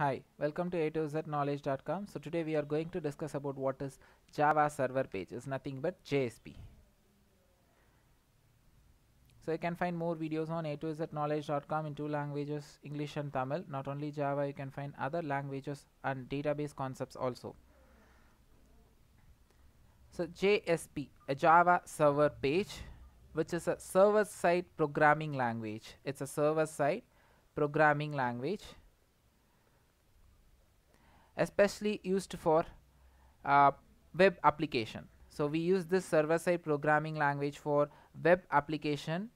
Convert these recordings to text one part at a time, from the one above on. Hi, welcome to a2zknowledge.com. So today we are going to discuss about what is Java Server Pages, nothing but JSP. So you can find more videos on a2zknowledge.com in two languages, English and Tamil. Not only Java, you can find other languages and database concepts also. So JSP, a Java Server Page, which is a server-side programming language. It's a server-side programming language, especially used for web application. So we use this server-side programming language for web application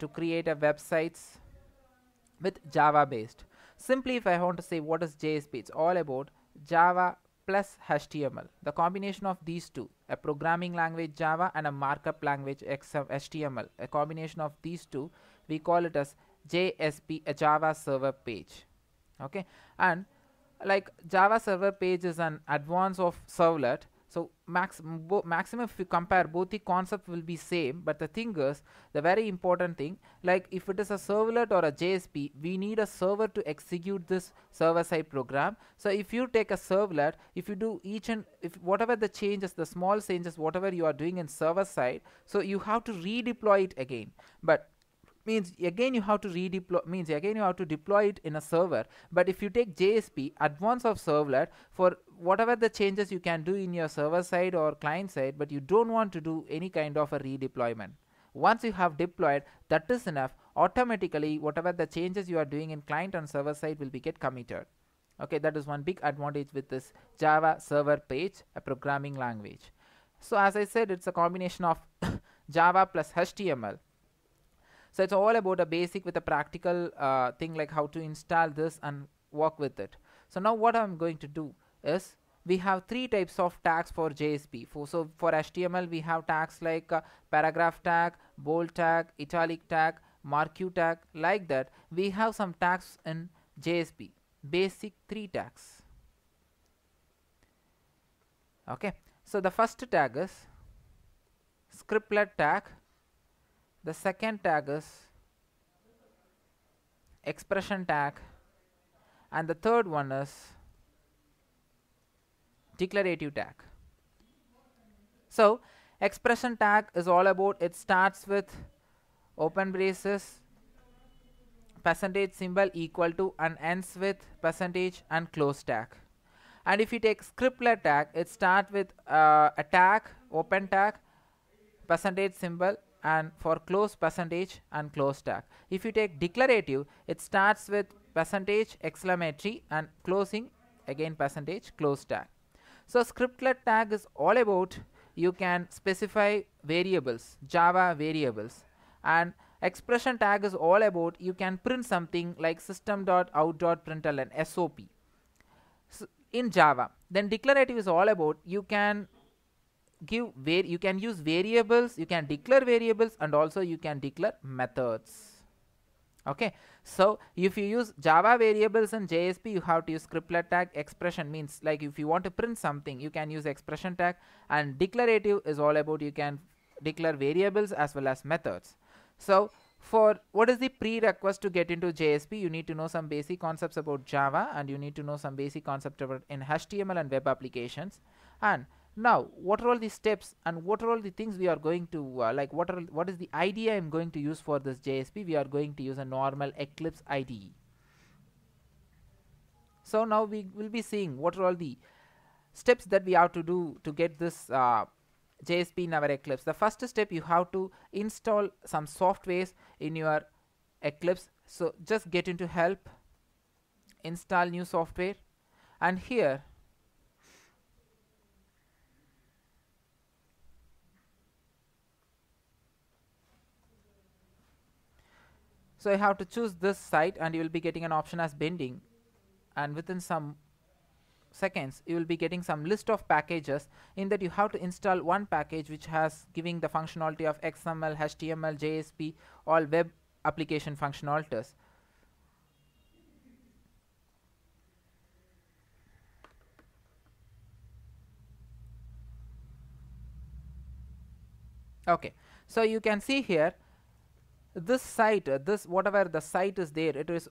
to create a websites with Java based. Simply, if I want to say what is JSP, it's all about Java plus HTML. The combination of these two, a programming language Java and a markup language HTML, a combination of these two, we call it as JSP, a Java Server Page. Okay, and like Java Server Page is an advance of servlet, so maximum if you compare both the concept will be same, but the thing is, the very important thing, like if it is a servlet or a JSP, we need a server to execute this server side program. So if you take a servlet, if you do whatever the changes, the small changes whatever you are doing in server side, so you have to redeploy it again, but means again you have to deploy it in a server. But if you take JSP, advance of servlet, for whatever the changes you can do in your server side or client side, but you don't want to do any kind of a redeployment. Once you have deployed, that is enough. Automatically whatever the changes you are doing in client and server side will be get committed. Okay, that is one big advantage with this Java Server Page, a programming language. So as I said, it's a combination of Java plus HTML. So it's all about a basic with a practical thing, like how to install this and work with it. So now what I'm going to do is, we have three types of tags for JSP. So for HTML we have tags like paragraph tag, bold tag, italic tag, marquee tag, like that. We have some tags in JSP, basic three tags. Okay, so the first tag is scriptlet tag. The second tag is expression tag, and the third one is declarative tag. So expression tag is all about, it starts with open braces, $@ = and ends with % and close tag. And if you take scriptlet tag, it starts with a tag, open tag, $, and for close % and close tag. If you take declarative, it starts with %! and closing again % close tag. So scriptlet tag is all about, you can specify variables, Java variables, and expression tag is all about, you can print something like system.out.println, SOP, so in Java. Then declarative is all about, you can use variables, you can declare variables, and also you can declare methods. Okay, so if you use Java variables in JSP, you have to use scriptlet tag. Expression means, like if you want to print something, you can use expression tag, and declarative is all about, you can declare variables as well as methods. So for what is the prerequisite to get into JSP, you need to know some basic concepts about Java, and you need to know some basic concepts about in HTML and web applications. And now what are all the steps and what are all the things we are going to what is the idea I'm going to use for this JSP? We are going to use a normal Eclipse IDE. So now we will be seeing what are all the steps that we have to do to get this JSP in our Eclipse. The first step, you have to install some softwares in your Eclipse. So just get into help, install new software, and here so you have to choose this site, and you will be getting an option as binding, and within some seconds you will be getting some list of packages. In that, you have to install one package which has giving the functionality of XML, HTML, JSP, all web application functionalities. Okay, so you can see here this site, this whatever the site is there, it is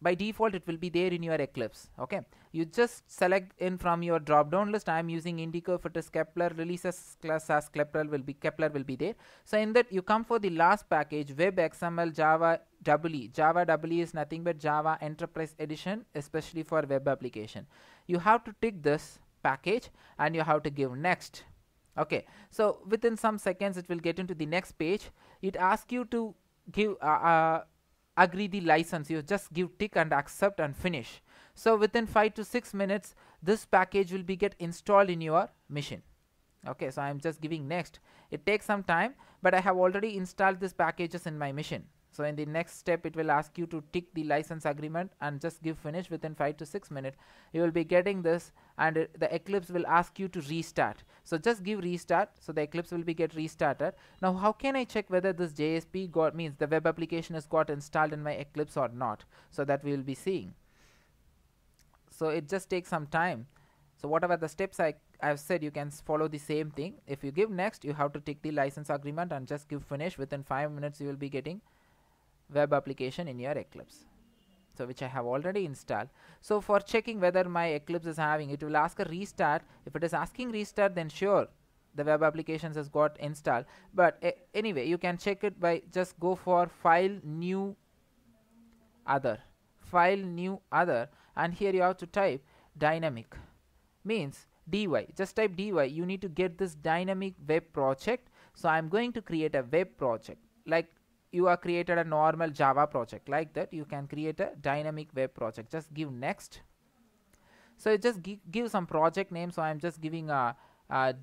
by default it will be there in your Eclipse. Okay, you just select in from your drop down list. I am using Indigo. If it is Kepler, releases class as Kepler will be there. So in that you come for the last package, web XML Java W. Java W is nothing but Java Enterprise Edition, especially for web application. You have to tick this package and you have to give next. Okay, so within some seconds it will get into the next page. It asks you to give agree the license. You just give tick and accept and finish. So within 5 to 6 minutes this package will be get installed in your machine. Okay, so I am just giving next. It takes some time, but I have already installed these packages in my machine. So in the next step it will ask you to tick the license agreement and just give finish. Within 5 to 6 minutes you will be getting this, and the Eclipse will ask you to restart. So just give restart. So the Eclipse will be get restarted. Now how can I check whether this JSP got, means the web application has got installed in my Eclipse or not? So that we will be seeing. So it just takes some time. So whatever the steps I have said, you can follow the same thing. If you give next, you have to tick the license agreement and just give finish. Within 5 minutes you will be getting web application in your Eclipse, so which I have already installed. So for checking whether my Eclipse is having, it will ask a restart. If it is asking restart, then sure the web applications has got installed. But anyway, you can check it by just go for file, new, other, file, new, other, and here you have to type dynamic, means dy. Just type dy. You need to get this dynamic web project. So I am going to create a web project like you are created a normal Java project. Like that you can create a dynamic web project. Just give next. So it just give some project name. So I am just giving a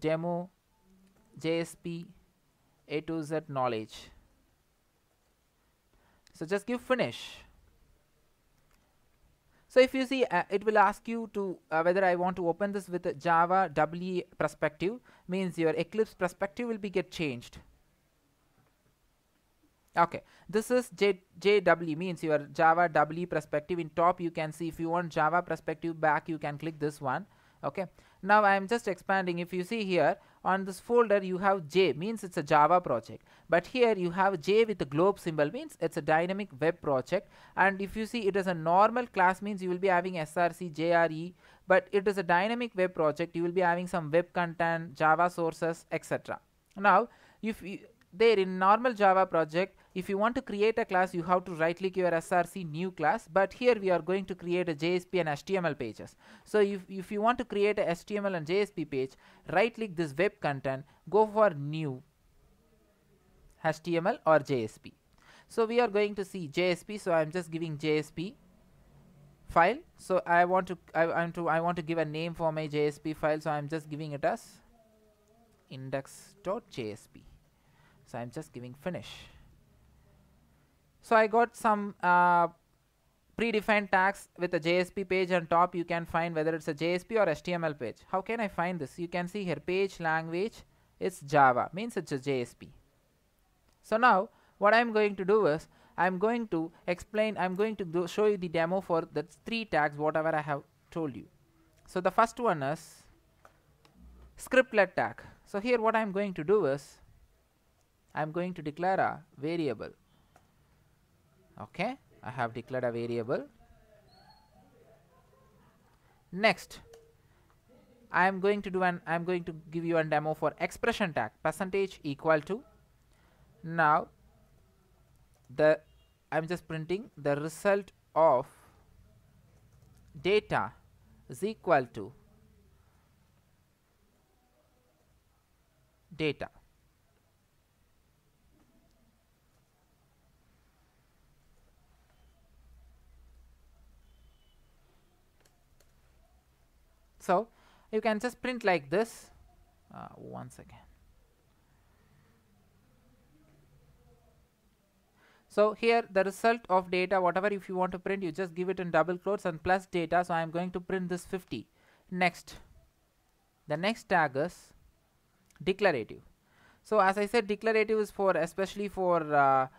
demo JSP a2z knowledge. So just give finish. So if you see, it will ask you to whether I want to open this with a Java W perspective, means your Eclipse perspective will be get changed. Okay, this is JW, means your Java W perspective. In top you can see, if you want Java perspective back, you can click this one. Okay, now I am just expanding. If you see here on this folder you have J, means it's a Java project, but here you have J with the globe symbol, means it's a dynamic web project. And if you see, it is a normal class, means you will be having src, jre, but it is a dynamic web project. You will be having some web content, Java sources, etc. Now if you there in normal Java project, if you want to create a class, you have to right click your src, new class. But here we are going to create a JSP and HTML pages. So if you want to create a HTML and JSP page, right click this web content, go for new HTML or JSP. So we are going to see JSP. So I am just giving JSP file. So I want to I want to give a name for my JSP file. So I am just giving it as index.jsp. So I am just giving finish. So I got some predefined tags with a JSP page. On top you can find whether it's a JSP or HTML page. How can I find this? You can see here page language, it's Java, means it's a JSP. So now what I'm going to do is I'm going to explain, I'm going to show you the demo for the 3 tags whatever I have told you. So the first one is scriptlet tag. So here what I'm going to do is I'm going to declare a variable. Okay, I have declared a variable. Next I am going to do an, I am going to give you a demo for expression tag, percentage equal to. Now the I am just printing the result of data is equal to data. So you can just print like this. So here the result of data, whatever if you want to print, you just give it in double quotes and plus data. So I am going to print this 50. Next, the next tag is declarative. So as I said, declarative is for especially for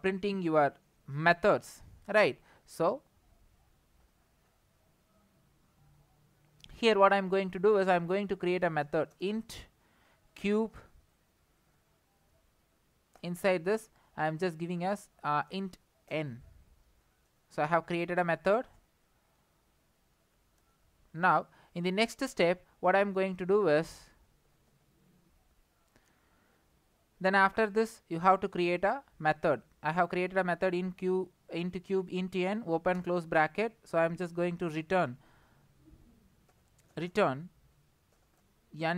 printing your methods, right? So here what I am going to do is I am going to create a method int cube. Inside this I am just giving as int n. So I have created a method. Now in the next step, what I am going to do is, then after this you have to create a method. I have created a method in q into cube int n open close bracket. So I am just going to return n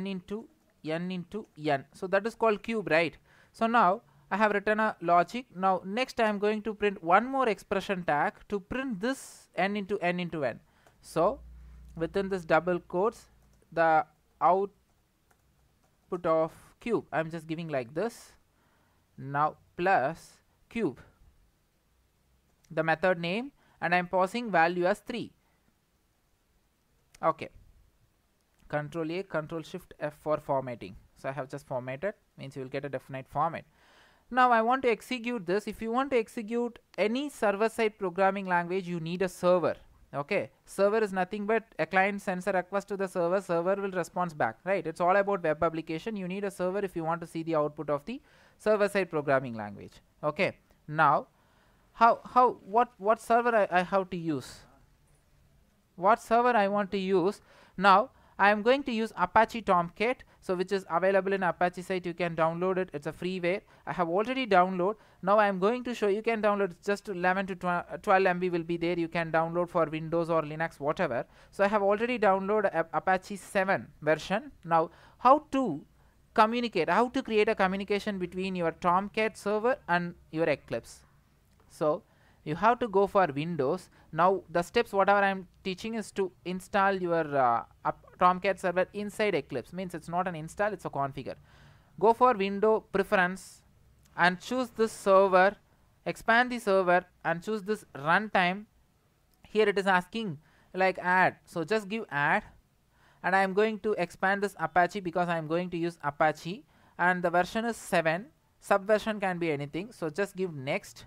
into n. So that is called cube, right? So now I have written a logic. Now next I am going to print one more expression tag to print this n into n. So within this double quotes, the output of cube I am just giving like this. Now plus cube, the method name, and I am passing value as 3. Okay. Control A, Control Shift F for formatting. So I have just formatted, means you will get a definite format. Now I want to execute this. If you want to execute any server-side programming language, you need a server. Okay, server is nothing but a client sends a request to the server. Server will response back, right? It's all about web publication. You need a server if you want to see the output of the server-side programming language. Okay, now what server I have to use? What server I want to use? Now I am going to use Apache Tomcat, so which is available in Apache site. You can download it. It's a freeware. I have already downloaded. Now I am going to show you can download. Just 11 to 12 MB will be there. You can download for Windows or Linux, whatever. So I have already downloaded Apache 7 version. Now how to communicate? How to create a communication between your Tomcat server and your Eclipse? So you have to go for Windows. Now the steps whatever I am teaching is to install your Tomcat server inside Eclipse. Means it's not an install, it's a configure. Go for window preference and choose this server, expand the server and choose this runtime. Here it is asking like add, so just give add, and I am going to expand this Apache because I am going to use Apache and the version is 7, subversion can be anything, so just give next.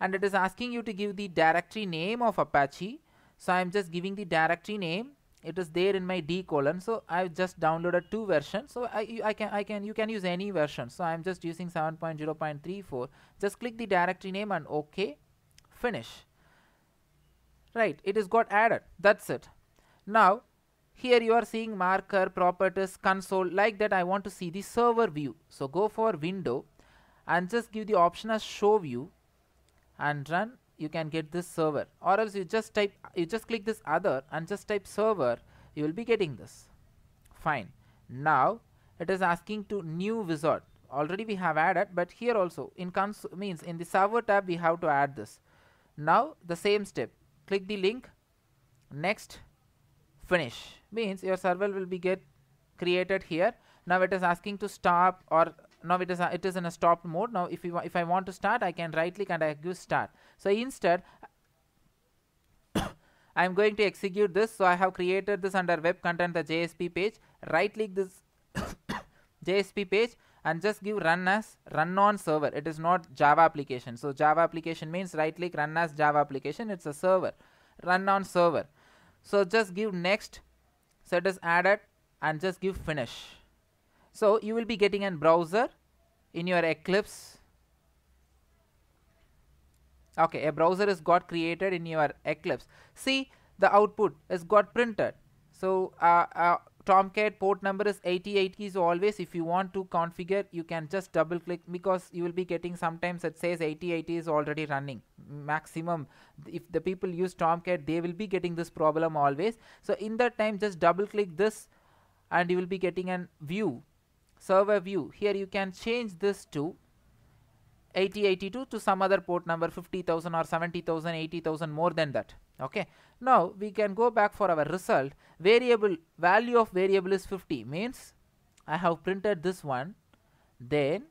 And it is asking you to give the directory name of Apache, so I am just giving the directory name. It is there in my D colon, so I have just downloaded 2 versions. So you can use any version. So I am just using 7.0.34. Just click the directory name and OK, finish. Right, it is got added. That's it. Now here you are seeing marker, properties, console. Like that I want to see the server view. So go for window and just give the option as show view and run. You can get this server, or else you just click this other and just type server. You will be getting this. Fine. Now it is asking to new wizard. Already we have added, but here also in console means in the server tab we have to add this. Now the same step. Click the link, next, finish. Means your server will be created here. Now it is asking to stop, or now it is in a stopped mode. Now if I want to start, I can right click and I give start. So instead I am going to execute this. So I have created this under web content, the JSP page. Right click this JSP page and just give run as run on server. It is not Java application. So Java application means right click run as Java application. It's a server, run on server. So just give next. So it is added and just give finish. So you will be getting a browser in your Eclipse. Okay, a browser is got created in your Eclipse. See, the output is got printed. So Tomcat port number is 88 keys always. If you want to configure, you can just double click, because you will be getting sometimes it says 88 is already running maximum. If the people use Tomcat, they will be getting this problem always. So in that time, just double click this and you will be getting a view. Server view. Here you can change this to 8082 to some other port number, 50,000 or 70,000, 80,000, more than that. Okay. Now we can go back for our result. Variable value of variable is 50, means I have printed this one. Then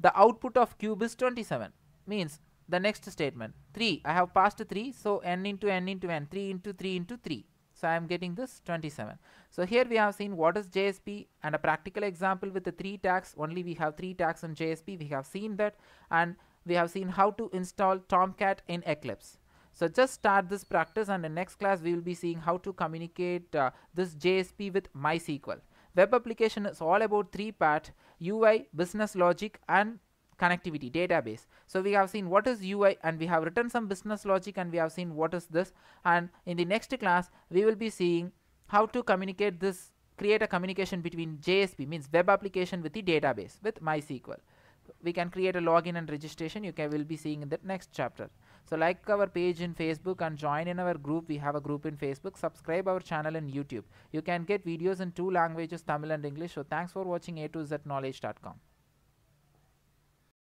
the output of cube is 27, means the next statement 3. I have passed 3, so n into n into n, 3 into 3 into 3. So I am getting this 27. So here we have seen what is JSP and a practical example with the 3 tags. Only we have 3 tags in JSP. We have seen that, and we have seen how to install Tomcat in Eclipse. So just start this practice, and in next class we will be seeing how to communicate this JSP with MySQL. Web application is all about 3 part: UI, business logic and connectivity database. So we have seen what is UI, and we have written some business logic, and we have seen what is this, and in the next class we will be seeing how to communicate this, create a communication between JSP, means web application, with the database with MySQL. We can create a login and registration. You will be seeing in the next chapter. So like our page in Facebook and join in our group. We have a group in Facebook. Subscribe our channel in YouTube. You can get videos in 2 languages, Tamil and English. So thanks for watching a2zknowledge.com.